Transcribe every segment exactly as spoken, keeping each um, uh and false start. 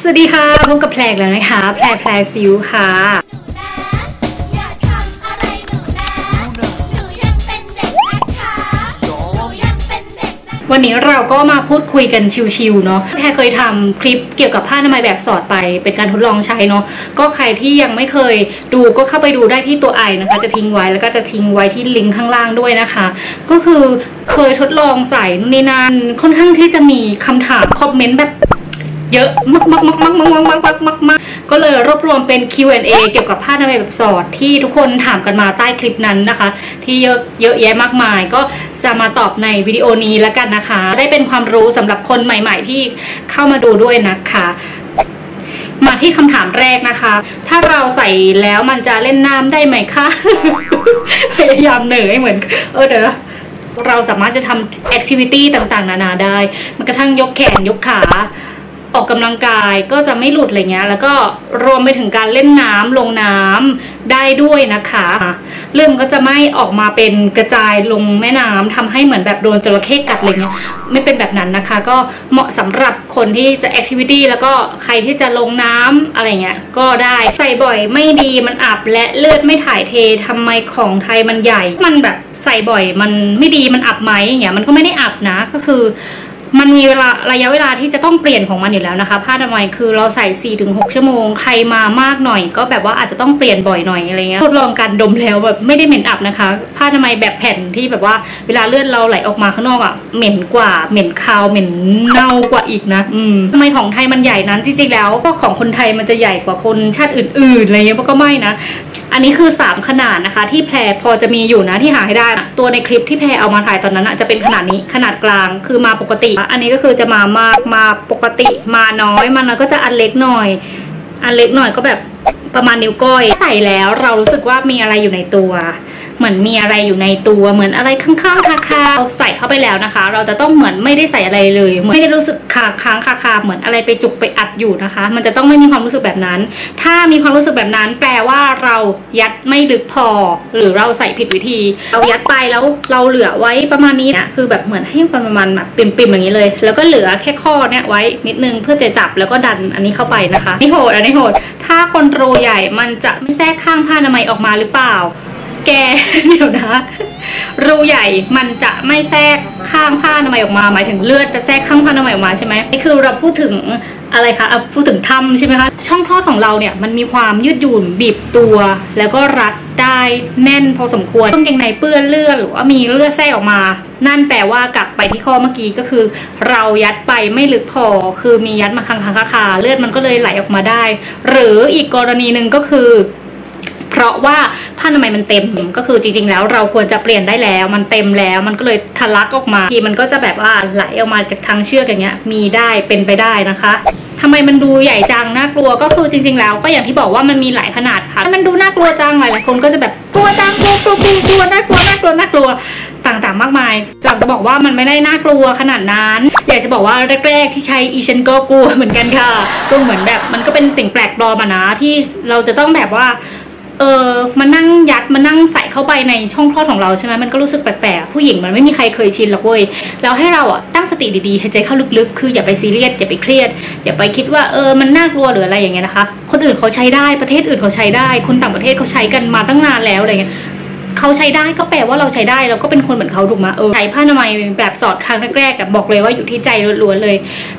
สวัสดีค่ะพบกับแพรแล้วนะคะแพรแพรซิวค่ะวันนี้เราก็มาพูดคุยกันชิวๆเนาะแพรเคยทำคลิปเกี่ยวกับผ้าอนามัยแบบสอดไปเป็นการทดลองใช้เนาะก็ใครที่ยังไม่เคยดูก็เข้าไปดูได้ที่ตัวไอนะคะจะทิ้งไว้แล้วก็จะทิ้งไว้ที่ลิงก์ข้างล่างด้วยนะคะก็คือเคยทดลองใส่นู่นนี่นั่นค่อนข้างที่จะมีคำถามคอมเมนต์แบบเยอะมากมากมากมากมากมากมากมากก็เลยรวบรวมเป็น คิว แอนด์ เอ เกี่ยวกับผ้าอนามัยแบบสอดที่ทุกคนถามกันมาใต้คลิปนั้นนะคะที่เยอะเยอะแยะมากมายก็จะมาตอบในวิดีโอนี้แล้วกันนะคะได้เป็นความรู้สำหรับคนใหม่ๆที่เข้ามาดูด้วยนะคะมาที่คำถามแรกนะคะถ้าเราใส่แล้วมันจะเล่นน้ำได้ไหมคะ พยายามเหนื่อยเหมือนเออเดี๋ยวเราสามารถจะทำแอคทิวิตี้ต่างๆนานาได้มันกระทั่งยกแขนยกขาออกกำลังกายก็จะไม่หลุดอะไรเงี้ยแล้วก็รวมไปถึงการเล่นน้ำลงน้ำได้ด้วยนะคะเรื่องก็จะไม่ออกมาเป็นกระจายลงแม่น้ำทำให้เหมือนแบบโดนจระเข้กัดอะไรเงี้ยไม่เป็นแบบนั้นนะคะก็เหมาะสำหรับคนที่จะแอคทิวิตี้แล้วก็ใครที่จะลงน้ำอะไรเงี้ยก็ได้ใส่บ่อยไม่ดีมันอับและเลือดไม่ถ่ายเททำไมของไทยมันใหญ่มันแบบใส่บ่อยมันไม่ดีมันอับไหมอย่างเงี้ยมันก็ไม่ได้อับนะก็คือมันมีเวลาระยะเวลาที่จะต้องเปลี่ยนของมันอยู่แล้วนะคะผ้าอนามัยคือเราใส่ สี่ถึงหก ชั่วโมงใครมามากหน่อยก็แบบว่าอาจจะต้องเปลี่ยนบ่อยหน่อยอะไรเงี้ยทดลองการดมแล้วแบบไม่ได้เหม็นอับนะคะผ้าอนามัยแบบแผ่นที่แบบว่าเวลาเลือดเราไหลออกมาข้างนอกอ่ะเหม็นกว่าเหม็นคาวเหม็นเน่ากว่าอีกนะอืมทำไมของไทยมันใหญ่นั้นจริงๆแล้วพวกของคนไทยมันจะใหญ่กว่าคนชาติอื่นๆอะไรเงี้ยก็ไม่นะอันนี้คือสามขนาดนะคะที่แพรพอจะมีอยู่นะที่หาให้ได้ตัวในคลิปที่แพรเอามาถ่ายตอนนั้นจะเป็นขนาดนี้ขนาดกลางคือมาปกติอันนี้ก็คือจะมามากมาปกติมาน้อยมันก็จะอันเล็กหน่อยอันเล็กหน่อยก็แบบประมาณนิ้วก้อยใส่แล้วเรารู้สึกว่ามีอะไรอยู่ในตัวเหมือนมีอะไรอยู่ในตัวเหมือนอะไรข้างๆคาคาใส่เข้าไปแล้วนะคะเราจะต้องเหมือนไม่ได้ใส่อะไรเลยไม่ได้รู้สึกค้างค้างคาคาเหมือนอะไรไปจุกไปอัดอยู่นะคะมันจะต้องไม่มีความรู้สึกแบบนั้นถ้ามีความรู้สึกแบบนั้นแปลว่าเรายัดไม่ลึกพอหรือเราใส่ผิดวิธีเรายัดไปแล้วเราเหลือไว้ประมาณนี้นะคือแบบเหมือนให้ประมาณแบบปิ่มๆอย่างนี้เลยแล้วก็เหลือแค่ข้อเนี้ยไว้นิดนึงเพื่อจะจับแล้วก็ดันอันนี้เข้าไปนะคะนี่โหดอันนี้โหดถ้าคนโรใหญ่มันจะไม่แทรกข้างผ้าอนามัยออกมาหรือเปล่าแกเดี๋ยวนะรูใหญ่มันจะไม่แทรกข้างผ้าอนามัยออกมาหมายถึงเลือดจะแทรกข้างผ้าอนามัยออกมาใช่ไหมนี่คือเราพูดถึงอะไรคะเอาพูดถึงถ้ำใช่ไหมคะช่องคลอดของเราเนี่ยมันมีความยืดหยุ่นบีบตัวแล้วก็รัดได้แน่นพอสมควรกางเกงในเปื้อนเลือดหรือว่ามีเลือดแทรกออกมานั่นแปลว่ากลับไปที่ข้อเมื่อกี้ก็คือเรายัดไปไม่ลึกพอคือมียัดมาค้างๆคาๆเลือดมันก็เลยไหลออกมาได้หรืออีกกรณีหนึ่งก็คือเพราะว่าผ้าอนามัยมันเต็มก็คือจริงๆแล้วเราควรจะเปลี่ยนได้แล้วมันเต็มแล้วมันก็เลยทะลักออกมาทีมันก็จะแบบว่าไหลออกมาจากทางเชือกอย่างเงี้ยมีได้เป็นไปได้นะคะทำไมมันดูใหญ่จังน่ากลัวก็คือจริงๆแล้วก็อย่างที่บอกว่ามันมีหลายขนาดค่ะมันดูน่ากลัวจังหลายคนก็จะแบบกลัวจังกลัวกลัวกลัวน่ากลัวน่ากลัวน่ากลัวต่างๆมากมายอยากจะบอกว่ามันไม่ได้น่ากลัวขนาดนั้นอยากจะบอกว่าแรกๆที่ใช้อีฉันก็กลัวเหมือนกันค่ะก็เหมือนแบบมันก็เป็นสิ่งแปลกปลอมนะที่เราจะต้องแบบว่าเออมานั่งยัดมานั่งใส่เข้าไปในช่องคลอดของเราใช่ไหมมันก็รู้สึกแปลกๆผู้หญิงมันไม่มีใครเคยชินหรอกเว้ยแล้วให้เราอ่ะตั้งสติดีๆหายใจเข้าลึกๆคืออย่าไปซีเรียสอย่าไปเครียดอย่าไปคิดว่าเออมันน่ากลัวหรืออะไรอย่างเงี้ยนะคะคนอื่นเขาใช้ได้ประเทศอื่นเขาใช้ได้คนต่างประเทศเขาใช้กันมาตั้งนานแล้วอะไรเงี้ยเขาใช้ได้ก็แปลว่าเราใช้ได้เราก็เป็นคนเหมือนเขาถูกไหมเออใช้ผ้าอนามัยแบบสอดครั้งแรกๆแบบบอกเลยว่าอยู่ที่ใจล้วนๆเลย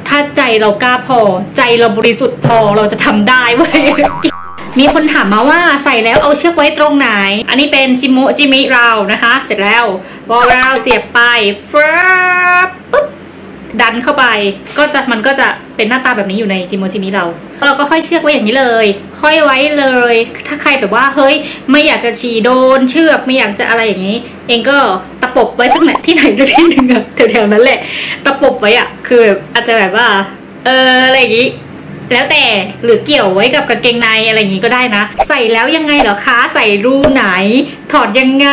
ถ้าใจเรากล้าพอใจเราบริสุทธิ์พอเราจะทำได้เว้ยมีคนถามมาว่าใส่แล้วเอาเชือกไว้ตรงไหนอันนี้เป็นจิโมจิมิเรานะคะเสร็จแล้ววอลเราเสียบไปปุ๊บดันเข้าไปก็จะมันก็จะเป็นหน้าตาแบบนี้อยู่ในจิโมจิมิเราเราก็ค่อยเชือกไว้อย่างนี้เลยค่อยไว้เลยถ้าใครแบบว่าเฮ้ยไม่อยากจะฉี่โดนเชือกไม่อยากจะอะไรอย่างนี้เองก็ตะปบไว้สักหน่อยที่ไหนสักที่หนึ่งแถวๆนั้นแหละตะปบไว้อะคืออาจจะแบบว่าเอออะไรอย่างนี้แล้วแต่หรือเกี่ยวไว้กับกางเกงในอะไรอย่างนี้ก็ได้นะใส่แล้วยังไงเหรอคะใส่รูไหนถอดยังไง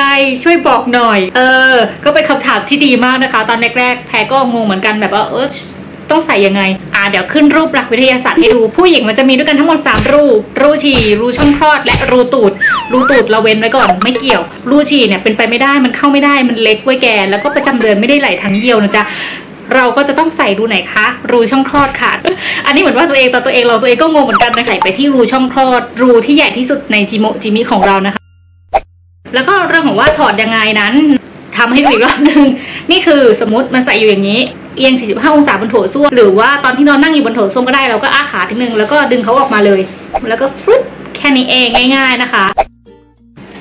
ช่วยบอกหน่อยเออก็เป็นคำถามที่ดีมากนะคะตอนแรกๆแพรก็งงเหมือนกันแบบว่าเออต้องใส่ยังไงอ่าเดี๋ยวขึ้นรูปหลักวิทยาศาสตร์ให้ดูผู้หญิงมันจะมีด้วยกันทั้งหมดสามรูรูฉี่รูช่องคลอดและรูตูดรูตูดเราเว้นไว้ก่อนไม่เกี่ยวรูฉี่เนี่ยเป็นไปไม่ได้มันเข้าไม่ได้มันเล็กไว้แกแล้วก็ประจำเดือนไม่ได้ไหลทั้งเดียวนะจ๊ะ เราก็จะต้องใส่รูไหนคะรูช่องคลอดค่ะอันนี้เหมือนว่าตัวเองแต่ตัวเองเราตัวเองก็งงเหมือนกันนะใส่ไปที่รูช่องคลอดรูที่ใหญ่ที่สุดในจิโมจิมิของเรานะคะแล้วก็เรื่องของว่าถอดยังไงนั้นทำให้ดูอีกรอบหนึ่งนี่คือสมมติมันใส่อยู่อย่างนี้เอียงสี่สิบห้าองศาบนโถส้วมหรือว่าตอนที่นอนนั่งอยู่บนโถส้วมก็ได้เราก็อ้าขาทีนึงแล้วก็ดึงเขาออกมาเลยแล้วก็ฟึบแค่นี้เองง่ายๆนะคะ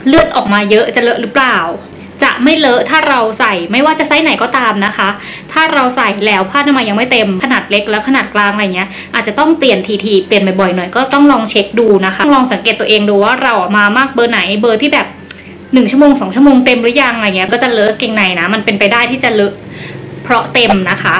เลือดออกมาเยอะจะเลอะหรือเปล่าจะไม่เลอะถ้าเราใส่ไม่ว่าจะไซส์ไหนก็ตามนะคะถ้าเราใส่แล้วผ้าอนามัยยังไม่เต็มขนาดเล็กแล้วขนาดกลางอะไรเงี้ยอาจจะต้องเปลี่ยนทีๆเปลี่ยนบ่อยๆหน่อยก็ต้องลองเช็คดูนะคะลองสังเกตตัวเองดูว่าเรามามากเบอร์ไหนเบอร์ที่แบบหนึ่งชั่วโมงสองชั่วโมงเต็มหรือยังอะไรเงี้ยก็จะเลอะเกงในนะมันเป็นไปได้ที่จะเลอะเพราะเต็มนะคะ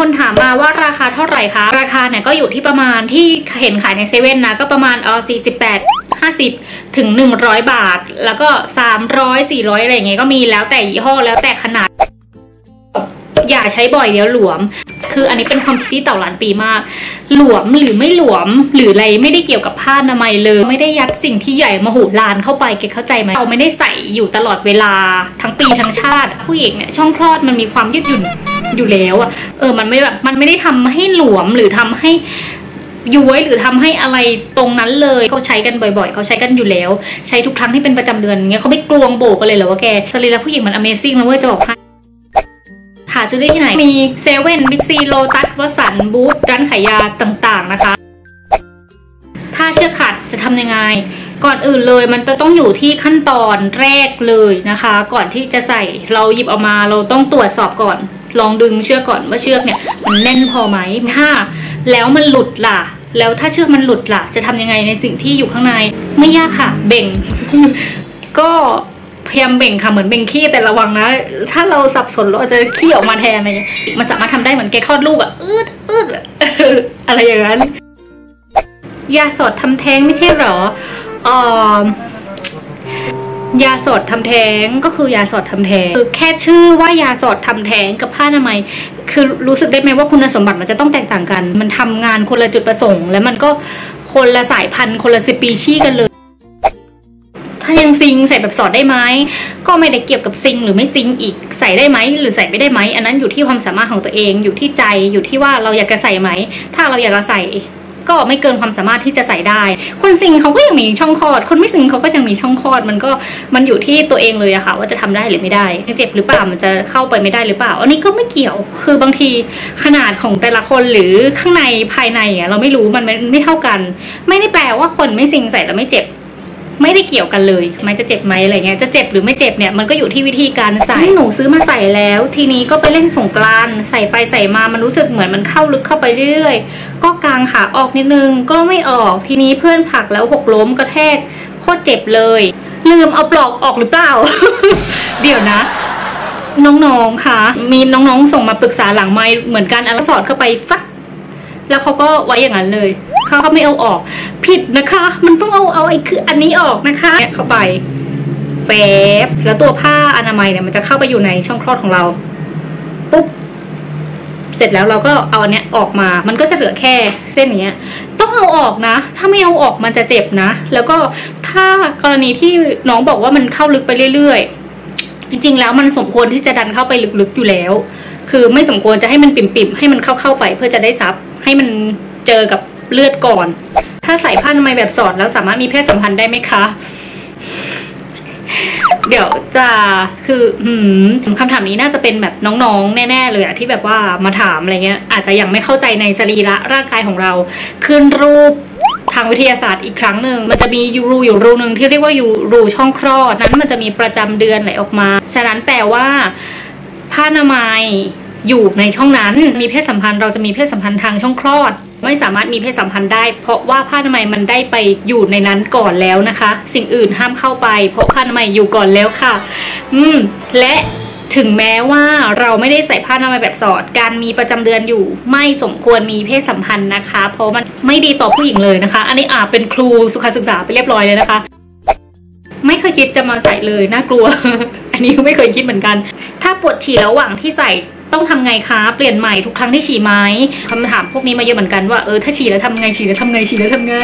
คนถามมาว่าราคาเท่าไหร่คะราคาเนี่ยก็อยู่ที่ประมาณที่เห็นขายในเซเว่นนะก็ประมาณเออสี่สิบแปดห้าสิบถึงหนึ่งร้อยบาทแล้วก็สามร้อยสี่ร้อยอะไรอย่างเงี้ยก็มีแล้วแต่ยี่ห้อแล้วแต่ขนาดอย่าใช้บ่อยเดี๋ยวหลวมคืออันนี้เป็นความคิดที่เต่าหลานปีมากหลวมหรือไม่หลวมหรืออะไรไม่ได้เกี่ยวกับผ้าอนามัยเลยไม่ได้ยัดสิ่งที่ใหญ่มโหฬารเข้าไปเก็ตเข้าใจไหมเราไม่ได้ใส่อยู่ตลอดเวลาทั้งปีทั้งชาติผู้หญิงเนี่ยช่องคลอดมันมีความยืดหยุ่นอยู่แล้วอ่ะเออมันไม่แบบมันไม่ได้ทำให้หลวมหรือทำให้ย้วยหรือทำให้อะไรตรงนั้นเลยเขาใช้กันบ่อยๆเขาใช้กันอยู่แล้วใช้ทุกครั้งที่เป็นประจำเดือนเงี้ยเขาไม่กลวงโบกันเลยเหรอว่าแกสรีระผู้หญิงมัน amazing นะเว้ยจะบอกให้หาซื้อได้ที่ไหนมีเซเว่นบิ๊กซีโลตัสวสันต์บูธร้านขายยาต่างๆนะคะถ้าเชือกขาดจะทำยังไงก่อนอื่นเลยมันจะต้องอยู่ที่ขั้นตอนแรกเลยนะคะก่อนที่จะใส่เราหยิบออกมาเราต้องตรวจสอบก่อนลองดึงเชือกก่อนว่าเชือกเนี่ยมันแน่นพอไหมถ้าแล้วมันหลุดล่ะแล้วถ้าเชือกมันหลุดล่ะจะทำยังไงในสิ่งที่อยู่ข้างในไม่ยากค่ะเบ่ง ก็พยายามเบ่งค่ะเหมือนเบ่งขี้แต่ระวังนะถ้าเราสับสนเราอาจจะขี้ออกมาแทนอะไรอย่างเงี้ยมันสามารถทำได้เหมือนแกคลอดลูกอะอืดอืดอะไรอย่างนั้นยาสดทำแท้งไม่ใช่หรออ๋อยาสดทำแท้งก็คือยาสดทำแท้งคือแค่ชื่อว่ายาสดทำแท้งกับผ้าอนามัยคือรู้สึกได้ไหมว่าคุณสมบัติมันจะต้องแตกต่างกันมันทำงานคนละจุดประสงค์และมันก็คนละสายพันธุ์คนละสปีชีส์กันเลยถ้ายังซิงใส่แบบสอดได้ไหมก็ไม่ได้เกี่ยวกับซิงหรือไม่ซิงอีกใส่ได้ไหมหรือใส่ไม่ได้ไหมอันนั้นอยู่ที่ความสามารถของตัวเองอยู่ที่ใจอยู่ที่ว่าเราอยากจะใส่ไหมถ้าเราอยากจะใส่ก็ไม่เกินความสามารถที่จะใส่ได้คนซิงเขาก็ยังมีช่องคลอดคนไม่ซิงเขาก็ยังมีช่องคลอดมันก็มันอยู่ที่ตัวเองเลยอะค่ะว่าจะทำได้หรือไม่ได้เจ็บหรือเปล่ามันจะเข้าไปไม่ได้หรือเปล่าอันนี้ก็ไม่เกี่ยวคือบางทีขนาดของแต่ละคนหรือข้างในภายในอะเราไม่รู้มันไม่เท่ากันไม่ได้แปลว่าคนไม่ซิงใส่แล้วไม่เจ็บไม่ได้เกี่ยวกันเลยไม่จะเจ็บไหมอะไรเงี้ยจะเจ็บหรือไม่เจ็บเนี่ยมันก็อยู่ที่วิธีการใส่หนูซื้อมาใส่แล้วทีนี้ก็ไปเล่นสงกรานต์ใส่ไปใส่มามันรู้สึกเหมือนมันเข้าลึกเข้าไปเรื่อยๆก็กางขาออกนิดนึงก็ไม่ออกทีนี้เพื่อนผลักแล้วหกล้มกระแทกโคตรเจ็บเลยลืมเอาปลอกออกหรือเปล่า เดี๋ยวนะน้องๆค่ะมีน้องๆส่งมาปรึกษาหลังไมค์เหมือนกันอันละสอดเข้าไปฟักแล้วเขาก็ไว้อย่างนั้นเลยเขาเขาไม่เอาออกผิดนะคะมันต้องเอาเอาไอ้คืออันนี้ออกนะคะเข้าไปแฝบแล้วตัวผ้าอนามัยเนี่ยมันจะเข้าไปอยู่ในช่องคลอดของเราปุ๊บเสร็จแล้วเราก็เอาอันเนี้ยออกมามันก็จะเหลือแค่เส้นเนี้ยต้องเอาออกนะถ้าไม่เอาออกมันจะเจ็บนะแล้วก็ถ้ากรณีที่น้องบอกว่ามันเข้าลึกไปเรื่อยๆจริงๆแล้วมันสมควรที่จะดันเข้าไปลึกๆอยู่แล้วคือไม่สมควรจะให้มันปิ่มๆให้มันเข้าๆไปเพื่อจะได้ซับให้มันเจอกับเลือดก่อนถ้าใส่ผ้าอนามัยแบบสอดแล้วสามารถมีเพศสัมพันธ์ได้ไหมคะเดี๋ยวจะคืออืมคำถามนี้น่าจะเป็นแบบน้องๆแน่ๆเลยอะที่แบบว่ามาถามอะไรเงี้ยอาจจะยังไม่เข้าใจในสรีระร่างกายของเราขึ้นรูปทางวิทยาศาสตร์อีกครั้งหนึ่งมันจะมียูรูอยู่รูหนึ่งที่เรียกว่ายูรูช่องคลอดนั้นมันจะมีประจำเดือนไหลออกมาฉะนั้นแต่ว่าผ้าอนามัยอยู่ในช่องนั้นมีเพศสัมพันธ์เราจะมีเพศสัมพันธ์ทางช่องคลอดไม่สามารถมีเพศสัมพันธ์ได้เพราะว่าผ้าอนามัยมันได้ไปอยู่ในนั้นก่อนแล้วนะคะสิ่งอื่นห้ามเข้าไปเพราะผ้าอนามัยอยู่ก่อนแล้วค่ะอืมและถึงแม้ว่าเราไม่ได้ใส่ผ้าอนามัยแบบสอดการมีประจำเดือนอยู่ไม่สมควรมีเพศสัมพันธ์นะคะเพราะมันไม่ดีต่อผู้หญิงเลยนะคะอันนี้อาจเป็นครูสุขศึกษาไปเรียบร้อยเลยนะคะไม่เคยคิดจะมาใส่เลยน่ากลัว อันนี้ก็ไม่เคยคิดเหมือนกันถ้าปวดฉี่ระหว่างที่ใส่ต้องทำไงคะเปลี่ยนใหม่ทุกครั้งที่ฉี่ไหมคำถามพวกนี้มาเยอะเหมือนกันว่าเออถ้าฉี่แล้วทำไงฉี่แล้วทำไงฉี่แล้วทำไง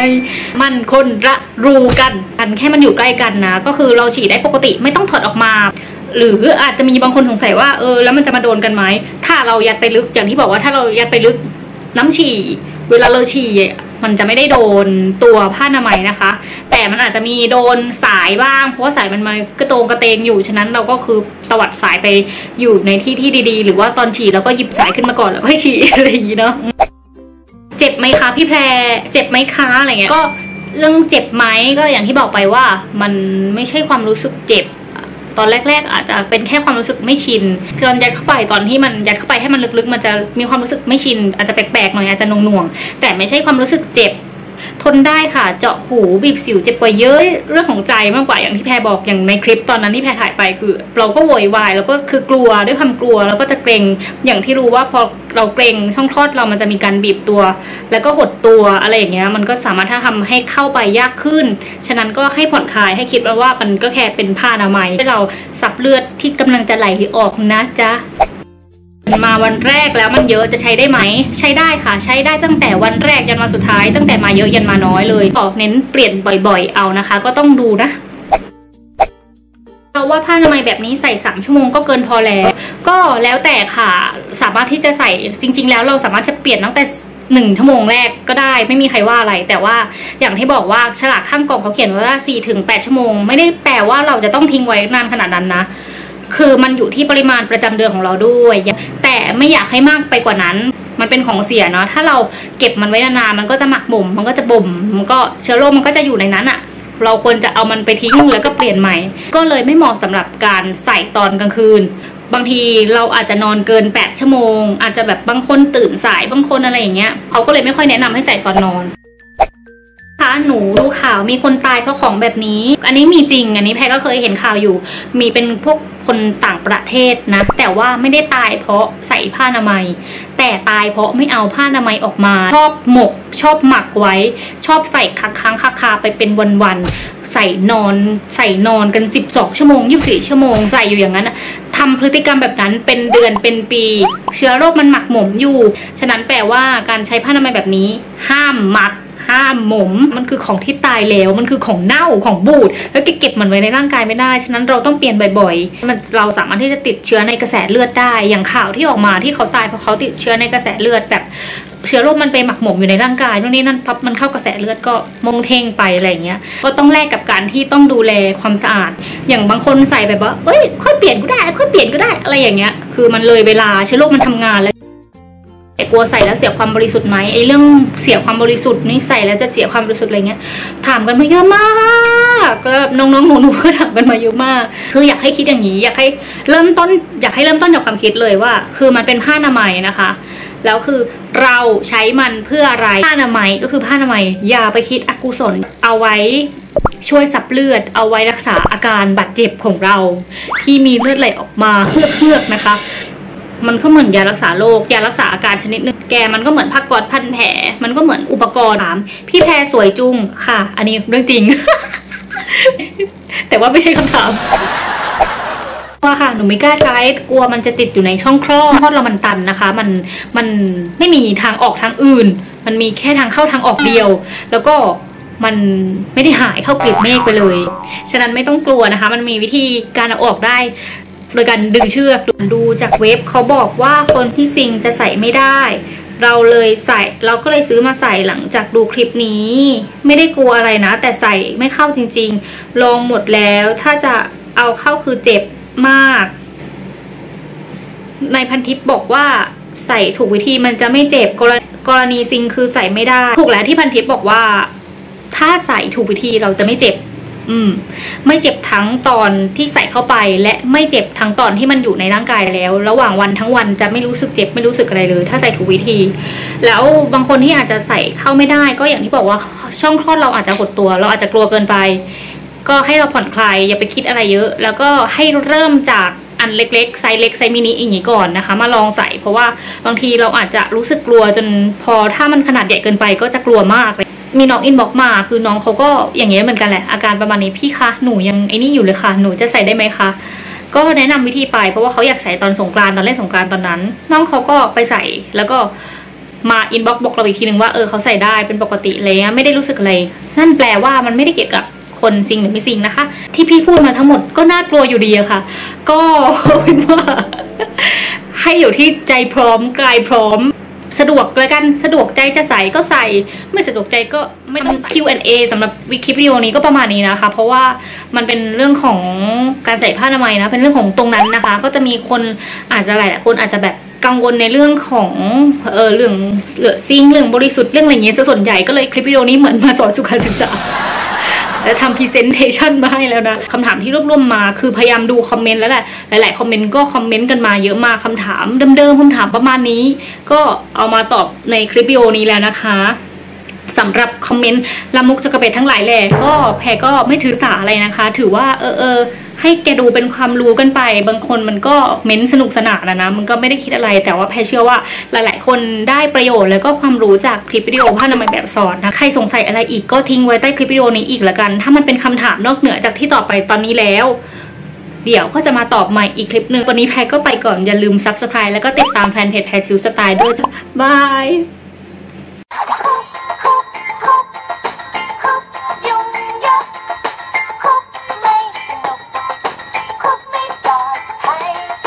มันคนละรูกันอันแค่มันอยู่ใกล้กันนะก็คือเราฉี่ได้ปกติไม่ต้องถอดออกมา หรืออาจจะมีบางคนสงสัยว่าเออแล้วมันจะมาโดนกันไหมถ้าเรายัดไปลึกอย่างที่บอกว่าถ้าเรายัดไปลึกน้ำฉี่เวลาเราฉี่มันจะไม่ได้โดนตัวผ้าอนามัยนะคะแต่มันอาจจะมีโดนสายบ้างเพราะว่าสายมันมากระโตงกระเตงอยู่ฉะนั้นเราก็คือตวัดสายไปอยู่ในที่ที่ดีๆหรือว่าตอนฉี่เราก็หยิบสายขึ้นมาก่อนแล้วค่อยฉี่อะไรอย่างนี้เนาะเจ็บไหมคะพี่แพรเจ็บไหมคะอะไรเงี้ยก็เรื่องเจ็บไหมก็อย่างที่บอกไปว่ามันไม่ใช่ความรู้สึกเจ็บตอนแรกๆอาจจะเป็นแค่ความรู้สึกไม่ชินคือตอนยัดเข้าไปตอนที่มันยัดเข้าไปให้มันลึกๆมันจะมีความรู้สึกไม่ชินอาจจะแปลกๆหน่อยอาจจะนงหน่วงแต่ไม่ใช่ความรู้สึกเจ็บทนได้ค่ะเจาะหูบีบสิวเจ็บกว่าเยอะเรื่องของใจมากกว่าอย่างที่แพรบอกอย่างในคลิปตอนนั้นที่แพรถ่ายไปคือเราก็โวยวายแล้วก็คือกลัวด้วยความกลัวแล้วก็จะเกรงอย่างที่รู้ว่าพอเราเกรงช่องคลอดเรามันจะมีการบีบตัวแล้วก็หดตัวอะไรอย่างเงี้ยมันก็สามารถทำให้เข้าไปยากขึ้นฉะนั้นก็ให้ผ่อนคลายให้คิดว่ามันก็แค่เป็นผ้าอนามัยให้เราซับเลือดที่กำลังจะไหลออกนะจ๊ะมาวันแรกแล้วมันเยอะจะใช้ได้ไหมใช้ได้ค่ะใช้ได้ตั้งแต่วันแรกยันมาสุดท้ายตั้งแต่มาเยอะยันมาน้อยเลยขอเน้นเปลี่ยนบ่อยๆเอานะคะก็ต้องดูนะเพราะว่าผ้าอนามัยแบบนี้ใส่สามชั่วโมงก็เกินพอแล้วก็แล้วแต่ค่ะสามารถที่จะใส่จริงๆแล้วเราสามารถจะเปลี่ยนตั้งแต่หนึ่งชั่วโมงแรกก็ได้ไม่มีใครว่าอะไรแต่ว่าอย่างที่บอกว่าฉลากข้างกล่องเขาเขียนว่า สี่ถึงแปด ชั่วโมงไม่ได้แปลว่าเราจะต้องทิ้งไว้นานขนาดนั้นนะคือมันอยู่ที่ปริมาณประจำเดือนของเราด้วยแต่ไม่อยากให้มากไปกว่านั้นมันเป็นของเสียเนาะถ้าเราเก็บมันไว้นานๆมันก็จะหมักหมมมันก็จะบ่มมันก็เชื้อโรคมันก็จะอยู่ในนั้นอะเราควรจะเอามันไปทิ้งแล้วก็เปลี่ยนใหม่ก็เลยไม่เหมาะสำหรับการใส่ตอนกลางคืนบางทีเราอาจจะนอนเกินแปดชั่วโมงอาจจะแบบบางคนตื่นสายบางคนอะไรอย่างเงี้ยเขาก็เลยไม่ค่อยแนะนำให้ใส่ตอนนอนคะหนูดูข่าวมีคนตายเพราะของแบบนี้อันนี้มีจริงอันนี้แพรก็เคยเห็นข่าวอยู่มีเป็นพวกคนต่างประเทศนะแต่ว่าไม่ได้ตายเพราะใส่ผ้าอนามัยแต่ตายเพราะไม่เอาผ้าอนามัยออกมาชอบหมกชอบหมักไว้ชอบใส่ค้างๆคาๆไปเป็นวันๆใส่นอนใส่นอนกันสิบสองชั่วโมงยี่สิบสี่ชั่วโมงใส่อยู่อย่างนั้นทำพฤติกรรมแบบนั้นเป็นเดือนเป็นปีเชื้อโรคมันหมักหมมอยู่ฉะนั้นแปลว่าการใช้ผ้าอนามัยแบบนี้ห้ามหมักห้ามหมมมันคือของที่ตายแล้วมันคือของเน่าของบูดแล้วเก็บมันไว้ในร่างกายไม่ได้ฉะนั้นเราต้องเปลี่ยนบ่อยๆมันเราสามารถที่จะติดเชื้อในกระแสเลือดได้อย่างข่าวที่ออกมาที่เขาตายเพราะเขาติดเชื้อในกระแสเลือดแบบเชื้อโรคมันไปหมักหมมอยู่ในร่างกายนู่นนี่นั่นปั๊บมันเข้ากระแสเลือดก็มงเทงไปอะไรอย่างเงี้ยก็ต้องแลกกับการที่ต้องดูแลความสะอาดอย่างบางคนใส่แบบว่าเอ้ยค่อยเปลี่ยนก็ได้ค่อยเปลี่ยนก็ได้อะไรอย่างเงี้ยคือมันเลยเวลาเชื้อโรคมันทำงานแล้วแต่กลัวใส่แล้วเสียความบริสุทธิ์ไหมไอ้เรื่องเสียความบริสุทธิ์นี่ใส่แล้วจะเสียความบริสุทธิ์อะไรเงี้ยถามกันมาเยอะมากก็น้องๆหนูๆก็ถามกันมาเยอะมากคืออยากให้คิดอย่างนี้อยากให้เริ่มต้นอยากให้เริ่มต้นจากความคิดเลยว่าคือมันเป็นผ้าอนามัยนะคะแล้วคือเราใช้มันเพื่ออะไรผ้าอนามัยก็คือผ้าอนามัยอย่าไปคิดอกุศลเอาไว้ช่วยซับเลือดเอาไว้รักษาอาการบาดเจ็บของเราที่มีเลือดไหลออกมาเฮือกๆนะคะมันก็เหมือนยารักษาโรคยารักษาอาการชนิดนึงแกมันก็เหมือนผ้าก๊อซพันแผลมันก็เหมือนอุปกรณ์ถามพี่แพรสวยจุ้งค่ะอันนี้เรื่องจริง แต่ว่าไม่ใช่คำถามว่าค่ะหนูไม่กล้าใช้กลัวมันจะติดอยู่ในช่องคลอดคลอดเรามันตันนะคะมันมันไม่มีทางออกทางอื่นมันมีแค่ทางเข้าทางออกเดียวแล้วก็มันไม่ได้หายเข้ากลีบเมฆไปเลยฉะนั้นไม่ต้องกลัวนะคะมันมีวิธีการเอาออกได้โดยการดึงเชือกดูจากเว็บเขาบอกว่าคนที่ซิงจะใส่ไม่ได้เราเลยใส่เราก็เลยซื้อมาใส่หลังจากดูคลิปนี้ไม่ได้กลัวอะไรนะแต่ใส่ไม่เข้าจริงๆลองหมดแล้วถ้าจะเอาเข้าคือเจ็บมากในพันทิปบอกว่าใส่ถูกวิธีมันจะไม่เจ็บกรณีซิงคือใส่ไม่ได้ถูกแล้วที่พันทิปบอกว่าถ้าใส่ถูกวิธีเราจะไม่เจ็บอืมไม่เจ็บทั้งตอนที่ใส่เข้าไปและไม่เจ็บทั้งตอนที่มันอยู่ในร่างกายแล้วระหว่างวันทั้งวันจะไม่รู้สึกเจ็บไม่รู้สึกอะไรเลยถ้าใส่ถูกวิธีแล้วบางคนที่อาจจะใส่เข้าไม่ได้ก็อย่างที่บอกว่าช่องคลอดเราอาจจะหดตัวเราอาจจะกลัวเกินไปก็ให้เราผ่อนคลายอย่าไปคิดอะไรเยอะแล้วก็ให้เริ่มจากอันเล็กๆไซส์เล็กไซส์มินิอย่างนี้ก่อนนะคะมาลองใส่เพราะว่าบางทีเราอาจจะรู้สึกกลัวจนพอถ้ามันขนาดใหญ่เกินไปก็จะกลัวมากเลยมีน้องอินบ็อกมาคือน้องเขาก็อย่างเงี้ยเหมือนกันแหละอาการประมาณนี้พี่คะหนูยังไอ้นี่อยู่เลยค่ะหนูจะใส่ได้ไหมคะก็แนะนำวิธีไปเพราะว่าเขาอยากใส่ตอนสงกรานต์ตอนเล่นสงกรานต์ตอนนั้นน้องเขาก็ไปใส่แล้วก็มาอินบ็อกบอกเราอีกทีนึงว่าเออเขาใส่ได้เป็นปกติเลยไม่ได้รู้สึกอะไรนั่นแปลว่ามันไม่ได้เกี่ยวกับค คนซิงหรือไม่ซิงนะคะที่พี่พูดมาทั้งหมดก็น่ากลัวอยู่ดีอะค่ะก็เป็นว่าให้อยู่ที่ใจพร้อมกายพร้อมสะดวกแล้วกันสะดวกใจจะใส่ก็ใส่ไม่สะดวกใจก็ไม่ต้อง คิว แอนด์ เอ สำหรับวิคลิปวิดีโอนี้ก็ประมาณนี้นะคะเพราะว่ามันเป็นเรื่องของการใส่ผ้าอนามัยนะเป็นเรื่องของตรงนั้นนะคะก็จะมีคนอาจจะหลายคนอาจจะแบบกังวลในเรื่องของเออเรื่องเหลือซิงเรื่องบริสุทธิ์เรื่องอะไรเงี้ยส่วนใหญ่ก็เลยคลิปวิดีโอนี้เหมือนมาสอนสุขศึกษาและทำพรีเซนเทชันมาให้แล้วนะคำถามที่รวบรวมมาคือพยายามดูคอมเมนต์แล้วแหละหลายๆคอมเมนต์ก็คอมเมนต์กันมาเยอะมากคำถามเดิมๆคำถามประมาณนี้ก็เอามาตอบในคลิปวิดีโอนี้แล้วนะคะสำหรับคอมเมนต์ละมุกจะกระเป็ดทั้งหลายแหล่ก็แพรก็ไม่ถือสาอะไรนะคะถือว่าเออเออให้แกดูเป็นความรู้กันไปบางคนมันก็เม้นสนุกสนานนะนะมันก็ไม่ได้คิดอะไรแต่ว่าแพรเชื่อว่าหลายๆคนได้ประโยชน์แล้วก็ความรู้จากคลิปวิดีโอผ้าอนามัยแบบสอนนะใครสงสัยอะไรอีกก็ทิ้งไว้ใต้คลิปวิดีโอนี้อีกละกันถ้ามันเป็นคำถามนอกเหนือจากที่ตอบไปตอนนี้แล้วเดี๋ยวก็จะมาตอบใหม่อีกคลิปนึงวันนี้แพรก็ไปก่อนอย่าลืม ซับสไครบ์ แล้วก็ติดตามแฟนเพจแพรซิลสไตล์ด้วยบาย